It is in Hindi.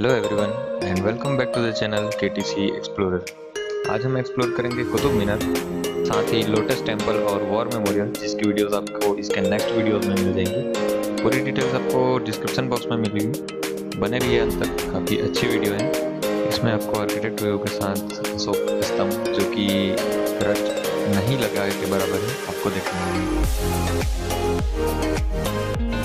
Hello everyone and welcome back to the channel KTC Explorer। आज हम एक्सप्लोर करेंगे कुतुब मीनार, साथ ही लोटस टेम्पल और वॉर मेमोरियल, जिसकी वीडियोस आपको इसके नेक्स्ट वीडियोस में मिल जाएंगी। पूरी डिटेल्स आपको डिस्क्रिप्शन बॉक्स में मिलेगी। बने रहिए अंत तक, काफ़ी अच्छी वीडियो है। इसमें आपको आर्किटेक्ट व्यू के साथ अशोक स्तंभ, जो कि रच नहीं लगा के बराबर है, आपको देखना है।